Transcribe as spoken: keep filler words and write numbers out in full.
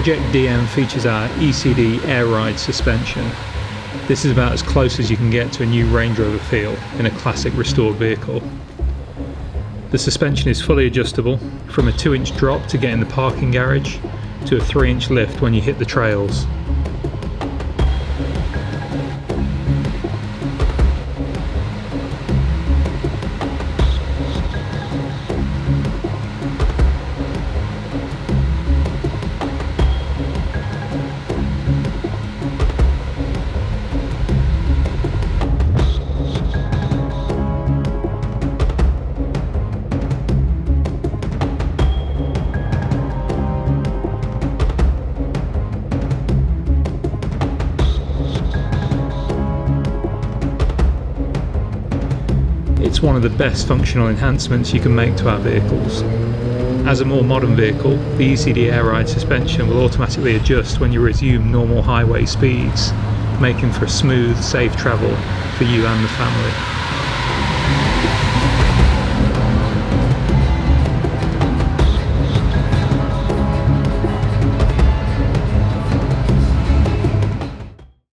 Project D M features our E C D air ride suspension. This is about as close as you can get to a new Range Rover feel in a classic restored vehicle. The suspension is fully adjustable, from a two inch drop to get in the parking garage, to a three inch lift when you hit the trails. It's one of the best functional enhancements you can make to our vehicles. As a more modern vehicle, the E C D air ride suspension will automatically adjust when you resume normal highway speeds, making for a smooth, safe travel for you and the family.